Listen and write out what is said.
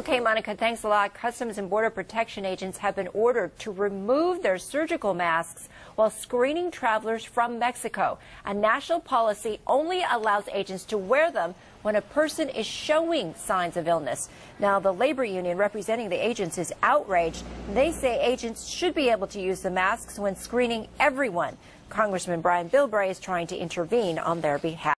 Okay, Monica, thanks a lot. Customs and Border Protection agents have been ordered to remove their surgical masks while screening travelers from Mexico. A national policy only allows agents to wear them when a person is showing signs of illness. Now, the labor union representing the agents is outraged. They say agents should be able to use the masks when screening everyone. Congressman Brian Bilbray is trying to intervene on their behalf.